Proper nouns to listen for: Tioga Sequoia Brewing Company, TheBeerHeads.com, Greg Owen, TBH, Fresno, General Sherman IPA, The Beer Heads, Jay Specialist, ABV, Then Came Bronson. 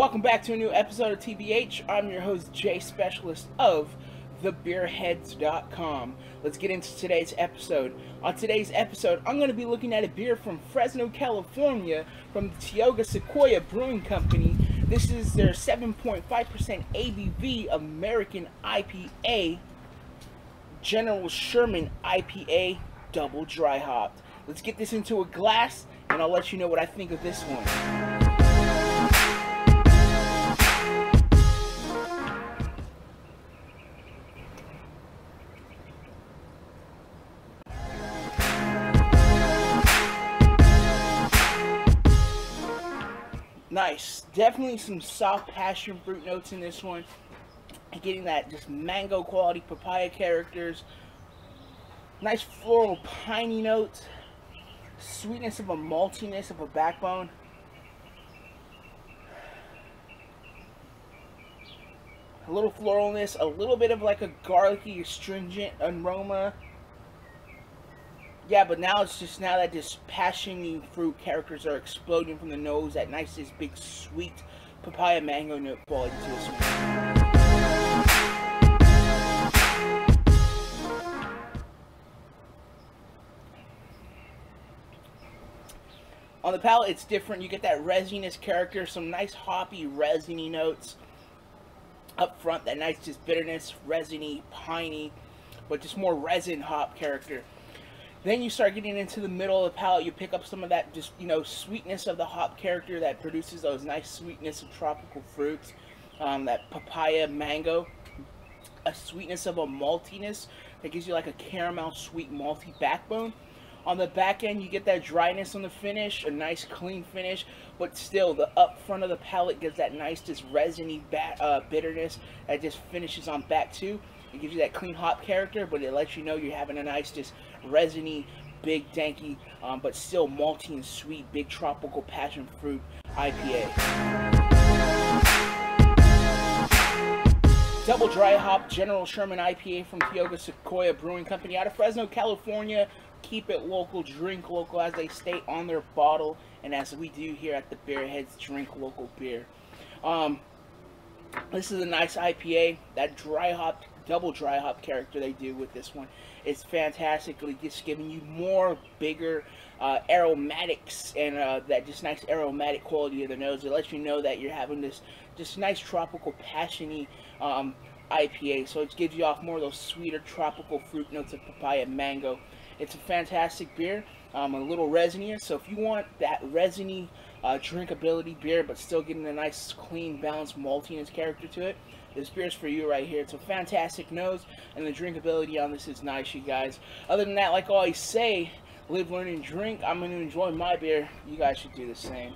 Welcome back to a new episode of TBH. I'm your host, Jay Specialist of TheBeerHeads.com. Let's get into today's episode. On today's episode, I'm going to be looking at a beer from Fresno, California, from the Tioga Sequoia Brewing Company. This is their 7.5% ABV American IPA, General Sherman IPA, double dry hopped. Let's get this into a glass, and I'll let you know what I think of this one. Nice. Definitely some soft passion fruit notes in this one. Getting that just mango quality papaya characters. Nice floral piney notes. Sweetness of a maltiness of a backbone. A little floralness, a little bit of like a garlicky, astringent aroma. Yeah, but now it's just that this passion fruit characters are exploding from the nose. That nice, this big, sweet papaya mango note quality to this one. On the palate, it's different. You get that resinous character, some nice hoppy, resiny notes. Up front, that nice, just bitterness, resiny, piney, but just more resin hop character. Then you start getting into the middle of the palate, you pick up some of that just, you know, sweetness of the hop character that produces those nice sweetness of tropical fruits, that papaya mango, a sweetness of a maltiness that gives you like a caramel sweet malty backbone. On the back end, you get that dryness on the finish, a nice clean finish, but still the up front of the palate gives that nice just resiny bitterness that just finishes on back too. It gives you that clean hop character, but it lets you know you're having a nice, just resiny, big, danky, but still malty and sweet, big tropical passion fruit IPA. Double dry hop General Sherman IPA from Tioga Sequoia Brewing Company out of Fresno, California. Keep it local, drink local, as they state on their bottle, and as we do here at the Beerheads, drink local beer. This is a nice IPA. That dry hop, double dry hop character they do with this one, it's fantastically just giving you more bigger aromatics and that just nice aromatic quality of the nose. It lets you know that you're having this just nice tropical passiony IPA. So it gives you off more of those sweeter tropical fruit notes of papaya mango. It's a fantastic beer, a little resinier. So if you want that resiny drinkability beer, but still getting a nice, clean, balanced maltiness character to it, this beer's for you right here. It's a fantastic nose, and the drinkability on this is nice, you guys. Other than that, like I always say, live, learn, and drink. I'm going to enjoy my beer. You guys should do the same.